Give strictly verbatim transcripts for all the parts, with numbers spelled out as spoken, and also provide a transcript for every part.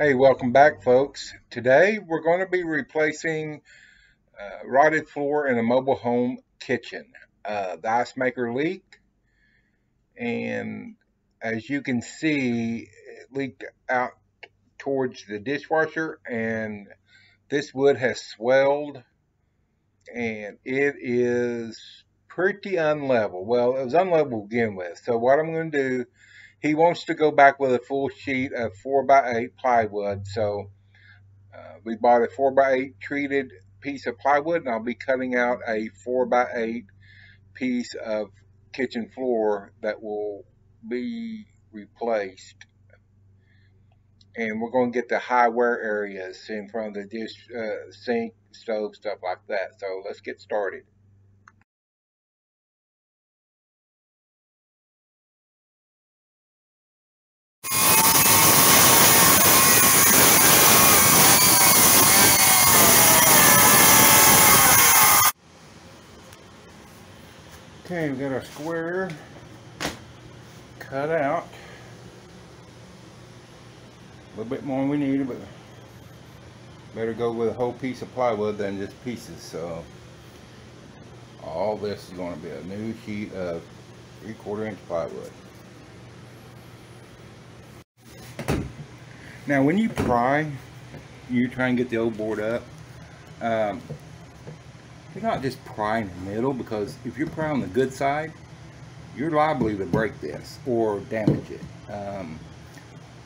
Hey, welcome back, folks. Today we're going to be replacing uh, rotted floor in a mobile home kitchen. Uh, the ice maker leaked, and as you can see, it leaked out towards the dishwasher, and this wood has swelled, and it is pretty unlevel. Well, it was unlevel to begin with, so what I'm going to do, he wants to go back with a full sheet of four by eight plywood, so uh, we bought a four by eight treated piece of plywood, and I'll be cutting out a four by eight piece of kitchen floor that will be replaced. And we're going to get the high wear areas in front of the dish, uh, sink, stove, stuff like that. So let's get started. Okay, we got our square cut out. A little bit more than we needed, but better go with a whole piece of plywood than just pieces. So all this is going to be a new sheet of three quarter inch plywood. Now, when you pry, you try and get the old board up. Um, You're not just prying the middle, because if you're prying on the good side, you're liable to break this or damage it. Um,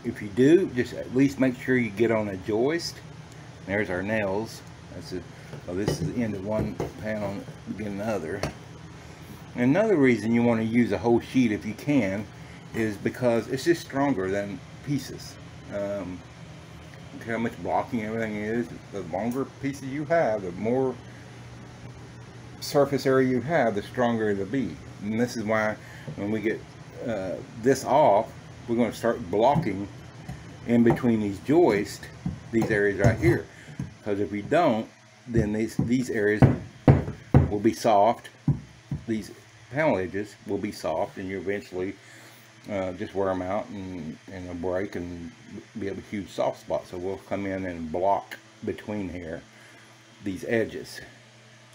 if you do, just at least make sure you get on a joist. There's our nails. That's it. Oh, this is the end of one panel, begin another. Another reason you want to use a whole sheet if you can is because it's just stronger than pieces. Um, look how much blocking everything is. The longer pieces you have, the more surface area you have, the stronger it'll be. And this is why when we get uh, this off, we're going to start blocking in between these joists, these areas right here, because if we don't, then these these areas will be soft, these panel edges will be soft, and you eventually uh, just wear them out and, and they'll break and be a huge soft spot. So we'll come in and block between here these edges.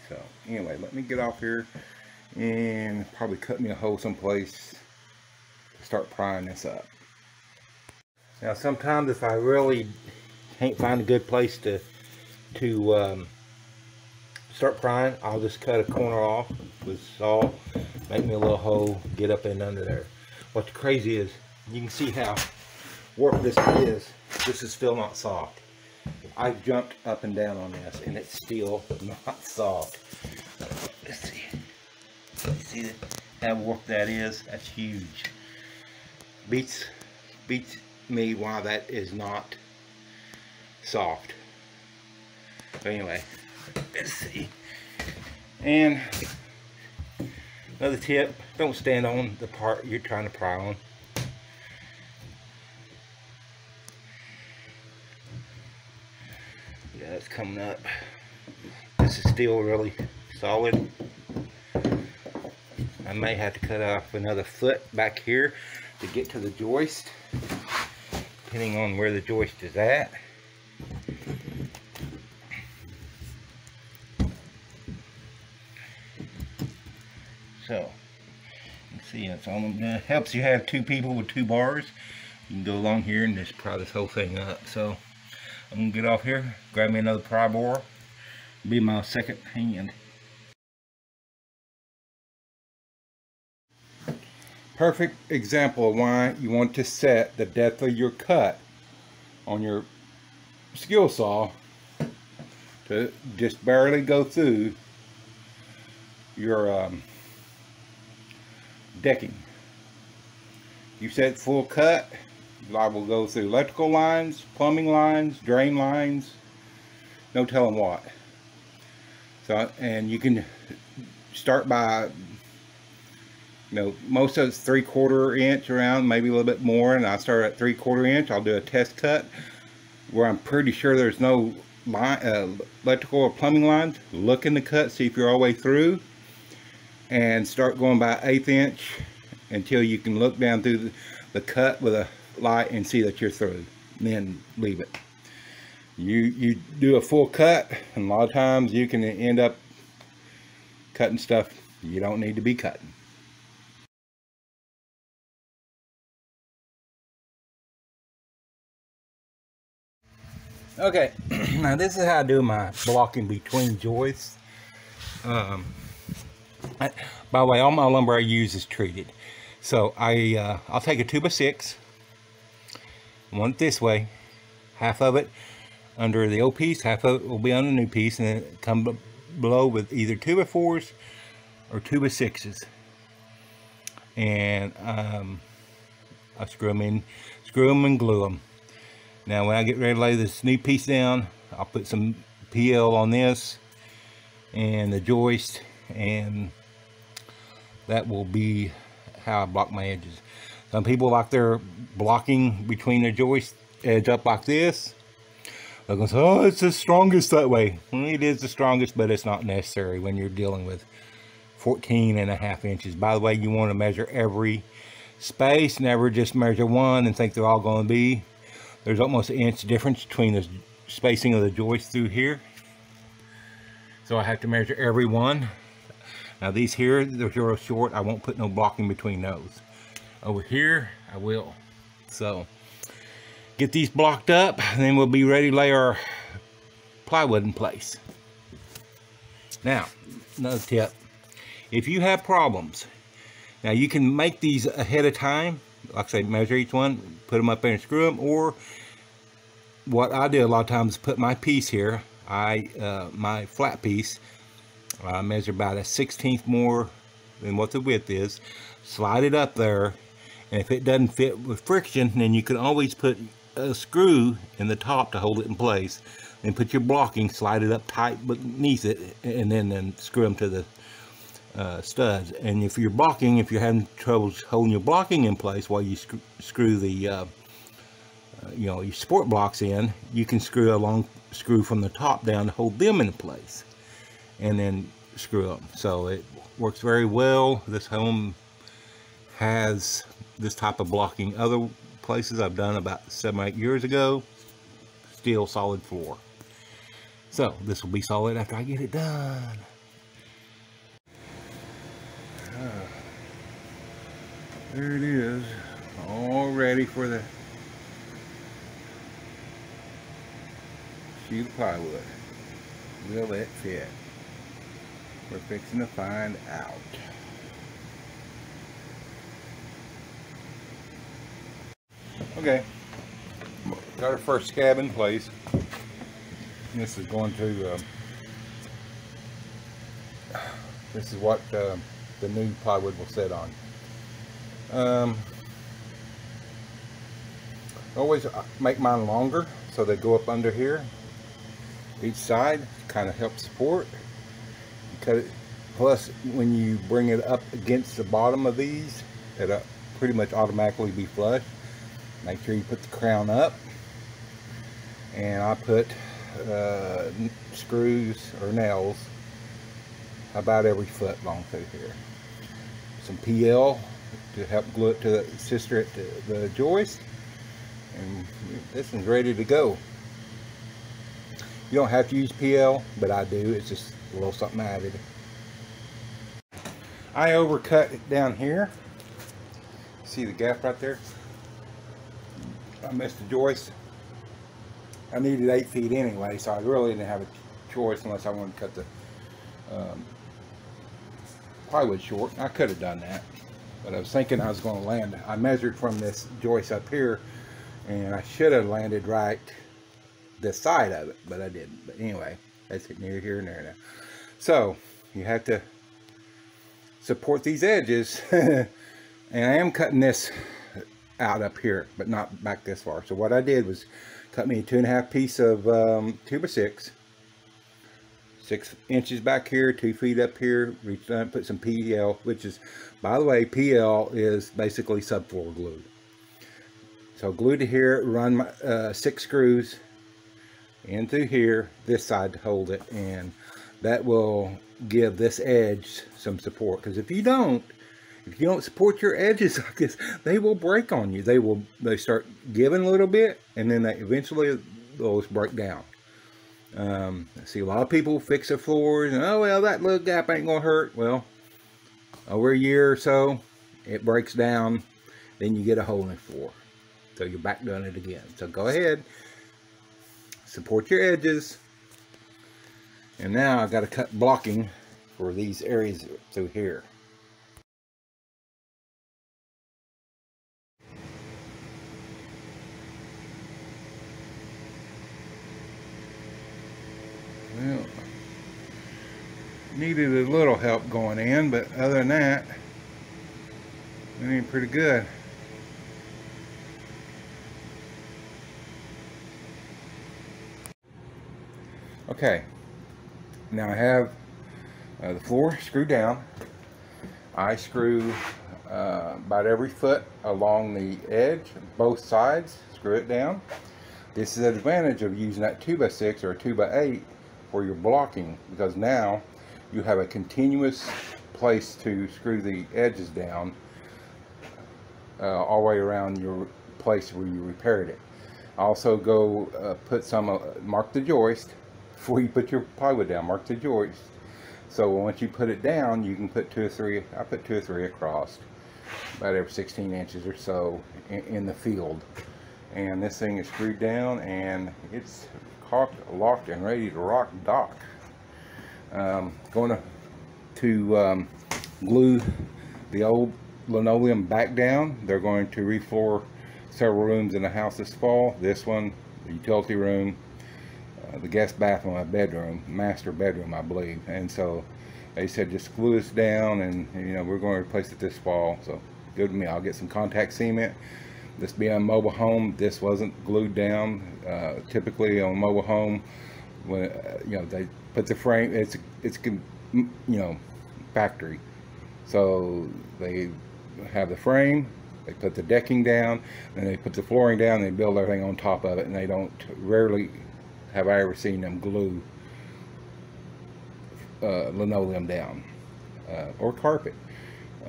So anyway, let me get off here and probably cut me a hole someplace to start prying this up. Now, sometimes if I really can't find a good place to to um, start prying, I'll just cut a corner off with saw, make me a little hole, get up and under there. What's crazy is you can see how warped this is. This is still not soft. I jumped up and down on this, and it's still not soft. Let's see. Let's see how warped that is. That's huge. Beats, beats me why that is not soft. But anyway, let's see. And another tip: don't stand on the part you're trying to pry on. Yeah, it's coming up. This is still really solid. I may have to cut off another foot back here to get to the joist, depending on where the joist is at. So, let's see, it's almost done. Helps you have two people with two bars. You can go along here and just pry this whole thing up. So I'm going to get off here, grab me another pry bar, be my second hand. Perfect example of why you want to set the depth of your cut on your skill saw to just barely go through your um, decking. You set full cut, I will go through electrical lines, plumbing lines, drain lines, no telling what. So, and you can start by, you know, most of it's three quarter inch around, maybe a little bit more, and I start at three quarter inch. I'll do a test cut where I'm pretty sure there's no line, uh, electrical or plumbing lines. Look in the cut, see if you're all the way through, and start going by eighth inch until you can look down through the, the cut with a light and see that you're through. then leave it. You you do a full cut, and a lot of times you can end up cutting stuff you don't need to be cutting. Okay, now this is how I do my blocking between joists. Um, I, by the way, all my lumber I use is treated. So I, uh, I'll take a two by six, one this way, half of it under the old piece, half of it will be on the new piece, and then come below with either two by fours or two by sixes. And um, I screw them in, screw them and glue them. Now when I get ready to lay this new piece down, I'll put some P L on this and the joist, and that will be how I block my edges. Some people like their blocking between their joist edge up like this. They're going to say, oh, it's the strongest that way. Well, it is the strongest, but it's not necessary when you're dealing with fourteen and a half inches. By the way, you want to measure every space, never just measure one and think they're all going to be. There's almost an inch difference between the spacing of the joist through here. So I have to measure every one. Now these here, they're real short. I won't put no blocking between those. Over here, I will. So get these blocked up, and then we'll be ready to lay our plywood in place. Now, another tip. If you have problems, now you can make these ahead of time. Like I say, measure each one, put them up there and screw them. Or what I do a lot of times is put my piece here, I uh, my flat piece, I measure about a sixteenth more than what the width is, slide it up there, and if it doesn't fit with friction, then you can always put a screw in the top to hold it in place, and put your blocking, slide it up tight beneath it, and then, then screw them to the Uh, studs. And if you're blocking, if you're having troubles holding your blocking in place while you sc screw the uh, uh, you know, your support blocks in, you can screw a long screw from the top down to hold them in place, and then screw them. So it works very well. This home has this type of blocking. Other places I've done about seven or eight years ago, still solid floor. So this will be solid after I get it done. There it is, all ready for the sheet of plywood. Will it fit? We're fixing to find out. Okay, got our first scab in place. This is going to, uh, this is what uh, the new plywood will sit on. Um, always make mine longer so they go up under here each side, kind of help support. Cut it, plus when you bring it up against the bottom of these, it'll pretty much automatically be flush. Make sure you put the crown up, and I put uh, screws or nails about every foot long through here. Some P L to help glue it to the sister at the, the joist, and this one's ready to go. You don't have to use P L, but I do. It's just a little something added. I overcut it down here. See the gap right there? I missed the joist. I needed eight feet anyway, so I really didn't have a choice unless I wanted to cut the um, plywood short. I could have done that. But I was thinking I was going to land. I measured from this joist up here, and I should have landed right this side of it, but I didn't. But anyway, that's it, near here and there now. So you have to support these edges. And I am cutting this out up here, but not back this far. So what I did was cut me a two and a half piece of um, two by six, six inches back here, two feet up here, reached down, put some P L, which is, by the way, P L is basically subfloor glue. So glued to here, run my, uh, six screws in through here, this side to hold it, and that will give this edge some support. Because if you don't, If you don't support your edges like this, they will break on you. They will, they start giving a little bit, and then they eventually they'll just break down. Um, I see a lot of people fix their floors, and oh, well, that little gap ain't gonna hurt. Well, over a year or so, it breaks down, then you get a hole in the floor. So you're back doing it again. So go ahead, support your edges. And now I've got to cut blocking for these areas through here. Well, needed a little help going in, but other than that, I mean, pretty good. Okay, now I have uh, the floor screwed down. I screw uh, about every foot along the edge, both sides, screw it down. This is the advantage of using that two by six or a two by eight. For your blocking, because now you have a continuous place to screw the edges down uh, all the way around your place where you repaired it. I also go uh, put some uh, mark the joist before you put your plywood down. Mark the joist, so once you put it down, you can put two or three. I put two or three across, about every sixteen inches or so in, in the field. And this thing is screwed down, and it's caulked, locked, and ready to rock dock. Um, going to, to um, glue the old linoleum back down. They're going to refloor several rooms in the house this fall. This one, the utility room, uh, the guest bathroom, my bedroom, master bedroom, I believe. And so they said just glue this down, and you know, we're going to replace it this fall. So good to me. I'll get some contact cement. This being a mobile home, this wasn't glued down. Uh, typically on a mobile home, when uh, you know, they put the frame, it's it's you know, factory, so they have the frame, they put the decking down, and they put the flooring down. And they build everything on top of it, and they don't rarely have I ever seen them glue uh, linoleum down uh, or carpet.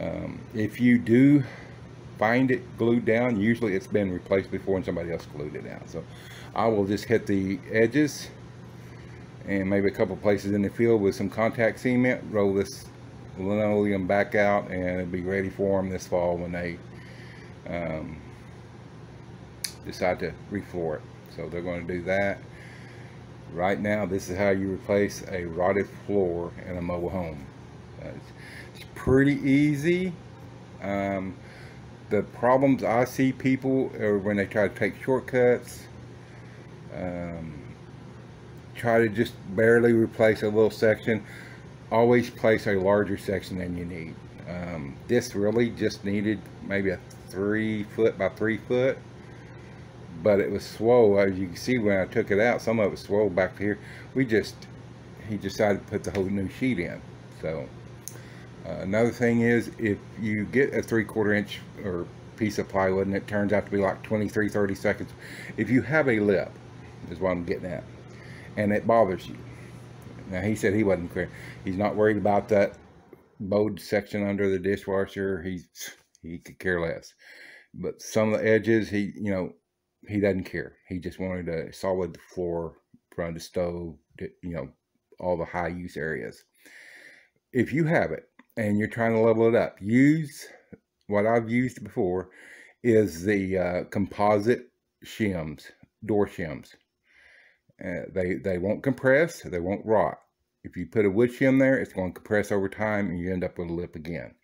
Um, if you do find it glued down, usually it's been replaced before and somebody else glued it down. So I will just hit the edges and maybe a couple places in the field with some contact cement, roll this linoleum back out, and it'll be ready for them this fall when they um, decide to refloor it. So they're going to do that. Right now, this is how you replace a rotted floor in a mobile home. Uh, it's, it's pretty easy. Um, The problems I see people are when they try to take shortcuts, um, try to just barely replace a little section. Always place a larger section than you need. Um, this really just needed maybe a three foot by three foot, but it was swole. As you can see when I took it out, some of it was swole back here. We just, he decided to put the whole new sheet in. So. Uh, another thing is, if you get a three-quarter inch or piece of plywood and it turns out to be like twenty-three, thirty seconds, if you have a lip, is what I'm getting at, and it bothers you. Now, he said he wasn't clear. He's not worried about that bowed section under the dishwasher. He, he could care less. But some of the edges, he, you know, he doesn't care. He just wanted a solid floor, front of the stove, you know, all the high-use areas. If you have it, and you're trying to level it up, use what I've used before, is the uh, composite shims, door shims. Uh, they, they won't compress, they won't rot. If you put a wood shim there, it's going to compress over time and you end up with a lip again.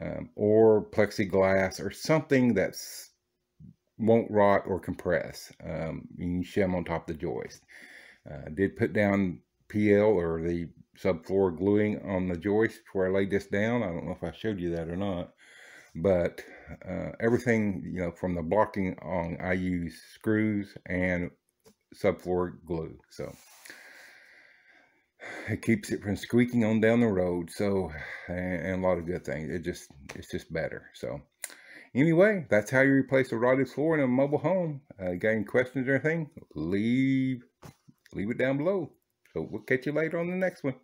Um, or plexiglass or something that's won't rot or compress. Um, you can shim on top of the joist. Uh, I did put down P L, or the subfloor gluing, on the joist before I laid this down. I don't know if I showed you that or not, but uh, everything, you know, from the blocking on, I use screws and subfloor glue, so it keeps it from squeaking on down the road. So, and, and a lot of good things. It just, it's just better. So anyway, that's how you replace a rotted floor in a mobile home. Uh, got any questions or anything, leave leave it down below. So we'll catch you later on the next one.